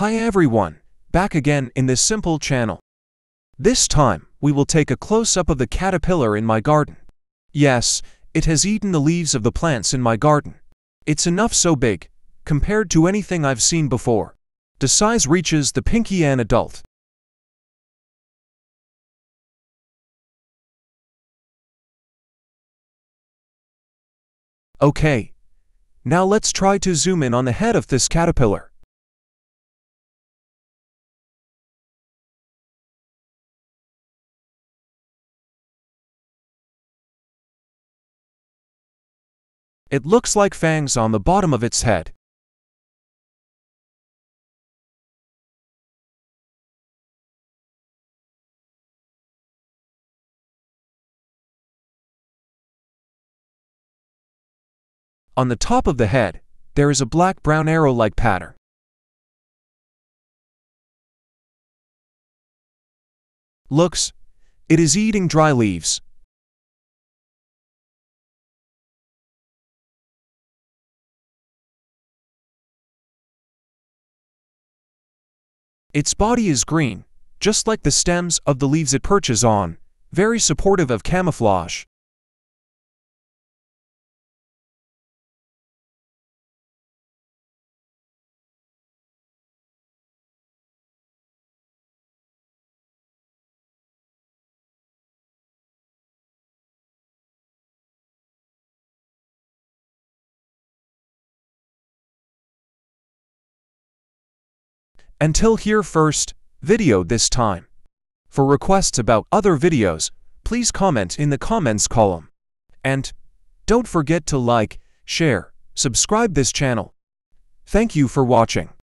Hi everyone, back again in this simple channel. This time, we will take a close-up of the caterpillar in my garden. Yes, it has eaten the leaves of the plants in my garden. It's enough so big, compared to anything I've seen before. The size reaches the pinky an adult. Okay, now let's try to zoom in on the head of this caterpillar. It looks like fangs on the bottom of its head. On the top of the head, there is a black-brown arrow-like pattern. Looks, it is eating dry leaves. Its body is green, just like the stems of the leaves it perches on, very supportive of camouflage. Until here first video this time. For requests about other videos, please comment in the comments column. And don't forget to like, share, subscribe this channel. Thank you for watching.